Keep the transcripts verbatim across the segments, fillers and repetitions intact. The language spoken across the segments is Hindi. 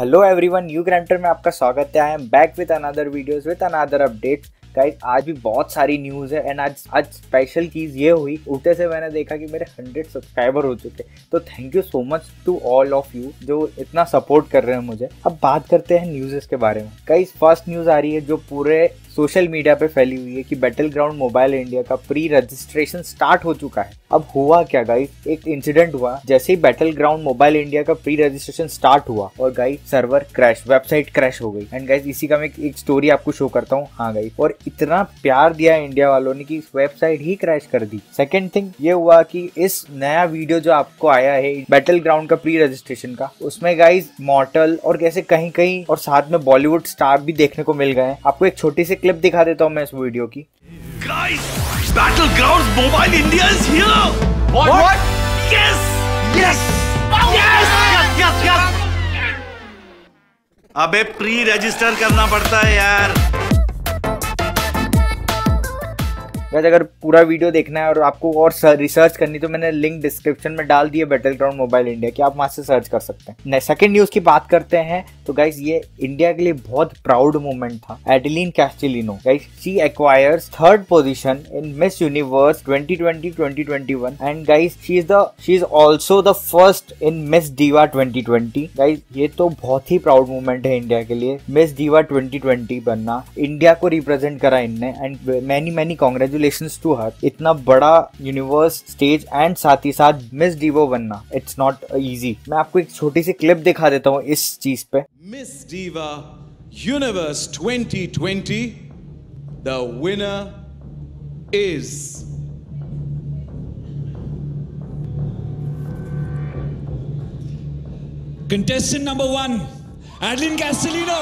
हेलो एवरीवन, यूग्रामटर में आपका स्वागत है। I am back with another videos with another updates. Guys आज भी बहुत सारी न्यूज़ है एंड आज आज स्पेशल चीज़ ये हुई, उठते से मैंने देखा कि मेरे हंड्रेड सब्सक्राइबर हो चुके, तो thank you so much to all of you जो इतना सपोर्ट कर रहे हैं मुझे। अब बात करते हैं न्यूज़ के बारे में। गाइज फर्स्ट न्यूज़ आ रही है जो पूरे सोशल मीडिया पे फैली हुई है कि बैटल ग्राउंड मोबाइल इंडिया का प्री रजिस्ट्रेशन स्टार्ट हो चुका है। अब हुआ क्या गाइज, एक इंसिडेंट हुआ जैसे ही बैटल ग्राउंड मोबाइल इंडिया का प्री रजिस्ट्रेशन स्टार्ट हुआ और guys server crash, website crash हो गई। एंड गाइज इसी का मैं एक स्टोरी आपको शो करता हूँ। हाँ गाइज, और इतना प्यार दिया इंडिया वालों ने कि वेबसाइट ही क्रैश कर दी। सेकेंड थिंग ये हुआ कि इस नया वीडियो जो आपको आया है बैटल ग्राउंड का प्री रजिस्ट्रेशन का, उसमें गाइज मॉर्टल और कैसे कहीं कहीं और साथ में बॉलीवुड स्टार भी देखने को मिल गए। आपको एक छोटी सी क्लिप दिखा देता हूं मैं इस वीडियो की। Guys, Battlegrounds Mobile India is here. What? What? Yes! Yes! Yes! Yes! Yes! Yes! अबे प्री रजिस्टर करना पड़ता है यार। गाइस अगर पूरा वीडियो देखना है और आपको और रिसर्च करनी तो मैंने लिंक डिस्क्रिप्शन में डाल दिया बैटल ग्राउंड मोबाइल इंडिया की, आप वहाँ से सर्च कर सकते हैं। सेकंड न्यूज़ की बात करते हैं तो गाइस ये इंडिया के लिए बहुत प्राउड मोमेंट था। Adline Castelino guys, she acquires third position in Miss Universe twenty twenty twenty twenty one and guys she is the she is also the first in Miss Diva twenty twenty. Guys ये तो बहुत ही प्राउड मोमेंट है इंडिया के लिए, मिस डीवा ट्वेंटी ट्वेंटी बनना, इंडिया को रिप्रेजेंट करा इनने and many many congratulation to her. इतना बड़ा यूनिवर्स स्टेज एंड साथ ही साथ मिस डीवो बनना, इट्स नॉट इजी। मैं आपको एक छोटी सी क्लिप दिखा देता हूँ इस चीज पे। Miss Diva Universe twenty twenty the winner is contestant number one Adline Castelino.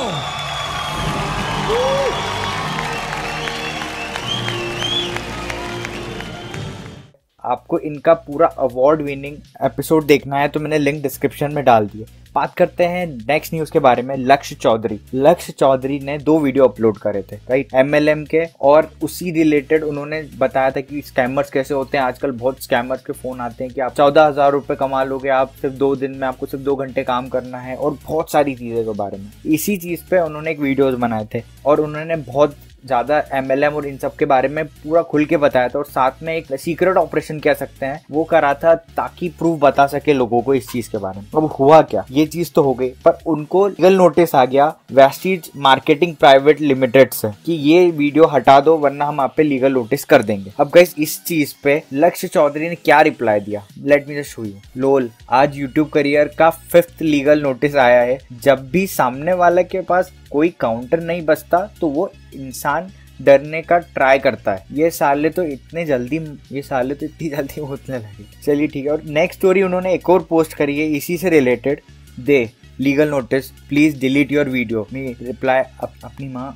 आपको इनका पूरा अवार्ड विनिंग एपिसोड देखना है तो मैंने लिंक डिस्क्रिप्शन में डाल दिया। बात करते हैं नेक्स्ट न्यूज के बारे में। लक्ष्य चौधरी लक्ष्य चौधरी ने दो वीडियो अपलोड करे थे राइट, एमएलएम के, और उसी रिलेटेड उन्होंने बताया था कि स्कैमर्स कैसे होते हैं। आजकल बहुत स्कैमर्स के फोन आते हैं कि आप चौदह हजार रुपए कमा लोगे आप सिर्फ दो दिन में, आपको सिर्फ दो घंटे काम करना है और बहुत सारी चीजों के बारे में। इसी चीज पे उन्होंने एक वीडियोज बनाए थे और उन्होंने बहुत ज़्यादा एमएलएम और इन सब के बारे में पूरा खुल के बताया था और साथ में एक सीक्रेट ऑपरेशन कह सकते हैं वो करा था ताकि प्रूफ बता सके लोगों को इस चीज़ के बारे में। अब हुआ क्या, ये चीज़ तो हो गई पर उनको लीगल नोटिस आ गया वेस्टिज मार्केटिंग प्राइवेट लिमिटेड से कि ये वीडियो हटा दो वरना हम आप पे लीगल नोटिस कर देंगे। अब गाइस इस चीज़ पे लक्ष्य चौधरी ने क्या रिप्लाई दिया, let me just show you. Lol, आज यूट्यूब करियर का फिफ्थ लीगल नोटिस आया है। जब भी सामने वाले के पास कोई काउंटर नहीं बचता तो वो इंसान डरने का ट्राई करता है। ये साले तो इतने जल्दी ये साले तो इतनी जल्दी उतने लगे। चलिए ठीक है। और नेक्स्ट स्टोरी उन्होंने एक और पोस्ट करी है इसी से रिलेटेड। दे legal notice, please delete your video. मैं रिप्लाई अप, अपनी माँ।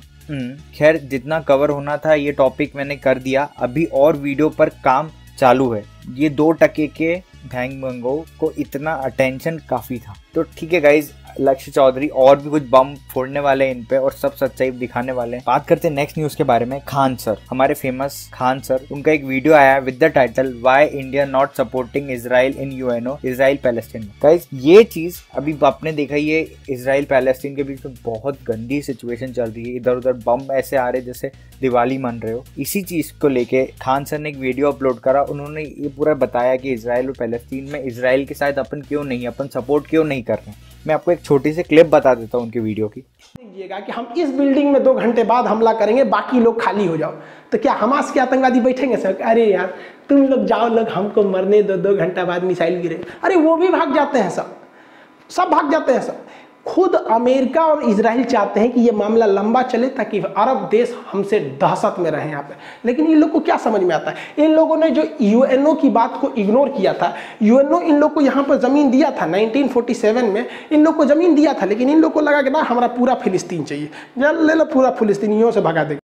खैर जितना कवर होना था ये टॉपिक मैंने कर दिया, अभी और वीडियो पर काम चालू है। ये दो टके के भैंगो को इतना अटेंशन काफ़ी था। तो ठीक है गाइज, लक्ष्य चौधरी और भी कुछ बम फोड़ने वाले इन पे और सब सच्चाई दिखाने वाले हैं। बात करते हैं नेक्स्ट न्यूज के बारे में। खान सर, हमारे फेमस खान सर, उनका एक वीडियो आया with the title why India not supporting Israel in UNO, Israel Palestine. Guys ये चीज अभी आपने देखा, ये इजराइल पैलेस्टीन के बीच में बहुत गंदी सिचुएशन चल रही है, इधर उधर बम ऐसे आ रहे जैसे दिवाली मन रहे हो। इसी चीज को लेके खान सर ने एक वीडियो अपलोड करा, उन्होंने ये पूरा बताया कि इजराइल और पैलेस्टीन में इजराइल के साथ अपन क्यों नहीं, अपन सपोर्ट क्यों नहीं कर रहे हैं। मैं आपको एक छोटी सी क्लिप बता देता हूँ उनकी वीडियो की। देखिएगा कि हम इस बिल्डिंग में दो घंटे बाद हमला करेंगे, बाकी लोग खाली हो जाओ। तो क्या हमास के आतंकवादी बैठेंगे सर? अरे यार तुम लोग जाओ, लोग हमको मरने दो, दो घंटा बाद मिसाइल गिरे। अरे वो भी भाग जाते हैं, सब सब भाग जाते हैं। सब खुद अमेरिका और इसराइल चाहते हैं कि ये मामला लंबा चले ताकि अरब देश हमसे दहशत में रहें यहाँ पे। लेकिन इन लोग को क्या समझ में आता है, इन लोगों ने जो यूएनओ की बात को इग्नोर किया था, यूएनओ इन लोग को यहाँ पर ज़मीन दिया था नाइनटीन फोर्टी सेवन में, इन लोग को ज़मीन दिया था। लेकिन इन लोग को लगा कि ना हमारा पूरा फिलिस्तीन चाहिए, जल ले लो पूरा फिलिस्तीन, यूँ से भगा देंगे।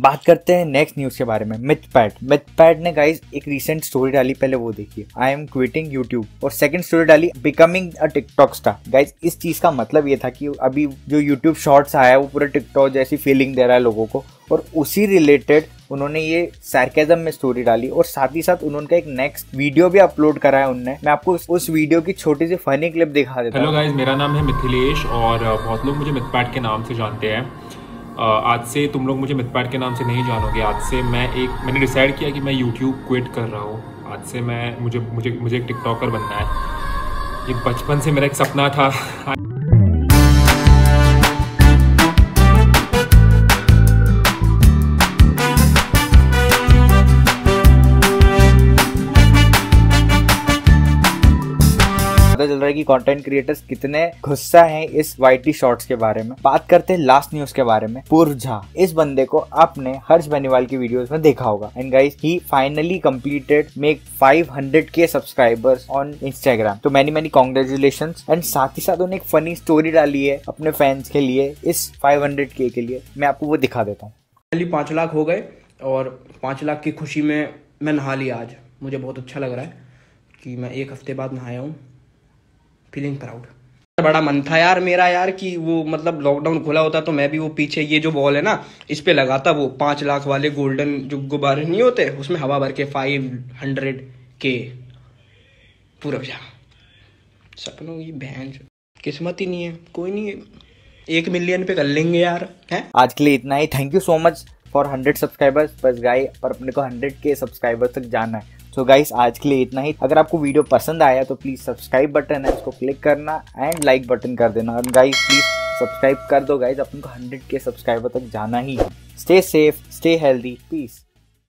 बात करते हैं नेक्स्ट न्यूज के बारे में। मिथपैट मिथपैट ने गाइस एक रीसेंट स्टोरी डाली, पहले वो देखिए। आई एम क्विटिंग यूट्यूब, और सेकंड स्टोरी डाली becoming a TikTok star. Guys इस चीज का मतलब ये था कि अभी जो यूट्यूब शॉर्ट्स आया है वो पूरा टिकटॉक जैसी फीलिंग दे रहा है लोगों को, और उसी रिलेटेड उन्होंने ये सार्केज्म में स्टोरी डाली और साथ ही साथ उन्होंने एक नेक्स्ट वीडियो भी अपलोड करा है उनने। मैं आपको उस वीडियो की छोटी सी फनी क्लिप दिखा देता हूं। हेलो गाइस, मेरा नाम है मिथिलेश और बहुत लोग मुझे मिथपैट के नाम से जानते हैं। आज से तुम लोग मुझे मिथपैट के नाम से नहीं जानोगे। आज से मैं एक मैंने डिसाइड किया कि मैं यूट्यूब क्विट कर रहा हूँ। आज से मैं मुझे मुझे मुझे एक टिकटॉकर बनना है। ये बचपन से मेरा एक सपना था। चल रहा है कि कंटेंट क्रिएटर्स कितने गुस्सा हैं इस वाईटी शॉर्ट्स के बारे में। बात करते हैं लास्ट न्यूज के बारे में। पूर्व झा, इस बंदे को आपने हर्ष बनीवाल की वीडियोस में देखा होगा। And guys, he finally completed make five hundred K subscribers on Instagram. तो मैनी मैनी कांग्रेचुलेशंस। एंड साथ ही साथ उन्हें एक फनी स्टोरी डाली है अपने फैंस के लिए इस फाइव हंड्रेड के के लिए। मैं आपको वो दिखा देता हूँ। फाइनली पाँच लाख हो गए और पाँच लाख की खुशी में मैं नहा लिया। आज मुझे बहुत अच्छा लग रहा है कि मैं एक हफ्ते बाद नहाया हूँ। Feeling proud. बड़ा मन था यार मेरा यार कि वो मतलब लॉकडाउन खुला होता तो मैं भी वो पीछे ये जो वॉल है ना इस पे लगाता वो पाँच लाख वाले गोल्डन जो गुब्बारे नहीं होते उसमें हवा भर के फाइव हंड्रेड के। पूरा सपनों की बहन, किस्मत ही नहीं है। कोई नहीं, एक मिलियन पे कर लेंगे यार। हैं, आज के लिए इतना ही। Thank you so much for hundred subscribers. बस गाई और अपने को हंड्रेड के सब्सक्राइबर्स तक जाना है। सो so गाइस, आज के लिए इतना ही। अगर आपको वीडियो पसंद आया तो प्लीज़ सब्सक्राइब बटन है उसको क्लिक करना एंड लाइक बटन कर देना। और गाइस प्लीज़ सब्सक्राइब कर दो गाइस, अपन को हंड्रेड के सब्सक्राइबर तक जाना ही है। Stay safe, stay healthy, piece.